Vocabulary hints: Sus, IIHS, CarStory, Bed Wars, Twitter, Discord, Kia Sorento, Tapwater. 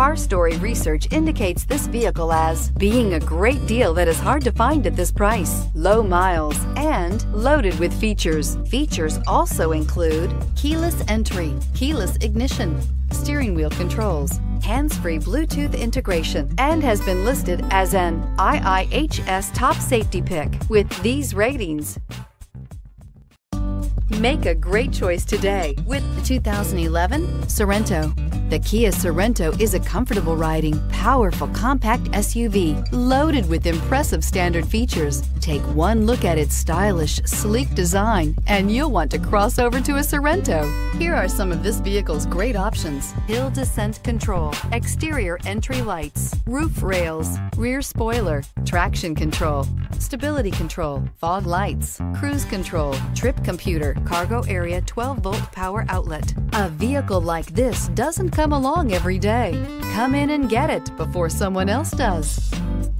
CarStory research indicates this vehicle as being a great deal that is hard to find at this price, low miles, and loaded with features. Features also include keyless entry, keyless ignition, steering wheel controls, hands-free Bluetooth integration, and has been listed as an IIHS top safety pick with these ratings. Make a great choice today with the 2011 Sorento. The Kia Sorento is a comfortable riding, powerful compact SUV loaded with impressive standard features. Take one look at its stylish, sleek design and you'll want to cross over to a Sorento. Here are some of this vehicle's great options: hill descent control, exterior entry lights, roof rails, rear spoiler, traction control, stability control, fog lights, cruise control, trip computer, cargo area 12-volt power outlet. A vehicle like this doesn't come along every day. Come in and get it before someone else does.